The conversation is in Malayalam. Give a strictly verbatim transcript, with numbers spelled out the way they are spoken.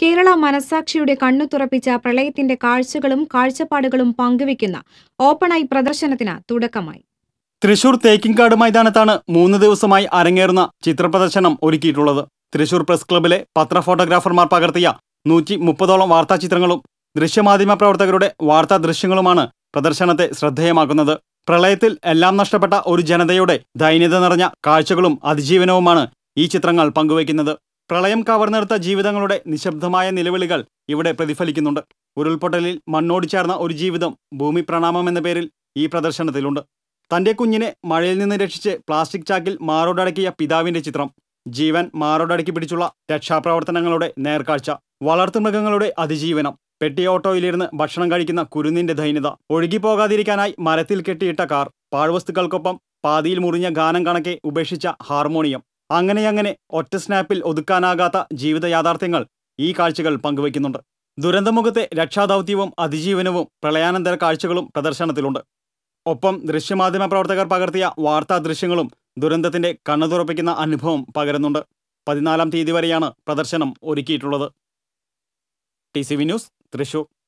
കേരള മനസാക്ഷിയുടെ കണ്ണു തുറപ്പിച്ച പ്രളയത്തിന്റെ കാഴ്ചകളും കാഴ്ചപ്പാടുകളും പങ്കുവയ്ക്കുന്ന ഓപ്പണായി പ്രദർശനത്തിന് തുടക്കമായി. തൃശൂർ തേക്കിൻകാട് മൈതാനത്താണ് മൂന്ന് ദിവസമായി അരങ്ങേറുന്ന ചിത്രപ്രദർശനം ഒരുക്കിയിട്ടുള്ളത്. തൃശൂർ പ്രസ് ക്ലബിലെ പത്രഫോട്ടോഗ്രാഫർമാർ പകർത്തിയ നൂറ്റി മുപ്പതോളം വാർത്താചിത്രങ്ങളും ദൃശ്യമാധ്യമ പ്രവർത്തകരുടെ വാർത്താ ദൃശ്യങ്ങളുമാണ് പ്രദർശനത്തെ ശ്രദ്ധേയമാക്കുന്നത്. പ്രളയത്തിൽ എല്ലാം നഷ്ടപ്പെട്ട ഒരു ജനതയുടെ ദൈന്യത നിറഞ്ഞ കാഴ്ചകളും അതിജീവനവുമാണ് ഈ ചിത്രങ്ങൾ പങ്കുവയ്ക്കുന്നത്. പ്രളയം കവർന്നെടുത്ത ജീവിതങ്ങളുടെ നിശബ്ദമായ നിലവിളികൾ ഇവിടെ പ്രതിഫലിക്കുന്നുണ്ട്. ഉരുൾപൊട്ടലിൽ മണ്ണോടി ചേർന്ന ഒരു ജീവിതം ഭൂമി പ്രണാമം എന്ന പേരിൽ ഈ പ്രദർശനത്തിലുണ്ട്. തൻ്റെ കുഞ്ഞിനെ മഴയിൽ നിന്ന് രക്ഷിച്ച് പ്ലാസ്റ്റിക് ചാക്കിൽ മാറോടടക്കിയ പിതാവിൻ്റെ ചിത്രം, ജീവൻ മാറോടടക്കി പിടിച്ചുള്ള രക്ഷാപ്രവർത്തനങ്ങളുടെ നേർക്കാഴ്ച, വളർത്തുമൃഗങ്ങളുടെ അതിജീവനം, പെട്ടി ഓട്ടോയിലിരുന്ന് ഭക്ഷണം കഴിക്കുന്ന കുരുന്നിൻ്റെ ദൈന്യത, ഒഴുകിപ്പോകാതിരിക്കാനായി മരത്തിൽ കെട്ടിയിട്ട കാർ, പാഴ്വസ്തുക്കൾക്കൊപ്പം പാതിയിൽ മുറിഞ്ഞ ഗാനം കണക്കെ ഉപേക്ഷിച്ച ഹാർമോണിയം, അങ്ങനെയങ്ങനെ ഒറ്റ സ്നാപ്പിൽ ഒതുക്കാനാകാത്ത ജീവിത യാഥാർത്ഥ്യങ്ങൾ ഈ കാഴ്ചകൾ പങ്കുവയ്ക്കുന്നുണ്ട്. ദുരന്തമുഖത്തെ രക്ഷാദൗത്യവും അതിജീവനവും പ്രളയാനന്തര കാഴ്ചകളും പ്രദർശനത്തിലുണ്ട്. ഒപ്പം ദൃശ്യമാധ്യമ പ്രവർത്തകർ പകർത്തിയ വാർത്താ ദൃശ്യങ്ങളും ദുരന്തത്തിന്റെ കണ്ണുതുറപ്പിക്കുന്ന അനുഭവം പകരുന്നുണ്ട്. പതിനാലാം തീയതി വരെയാണ് പ്രദർശനം ഒരുക്കിയിട്ടുള്ളത്. T C V news, Thrissur.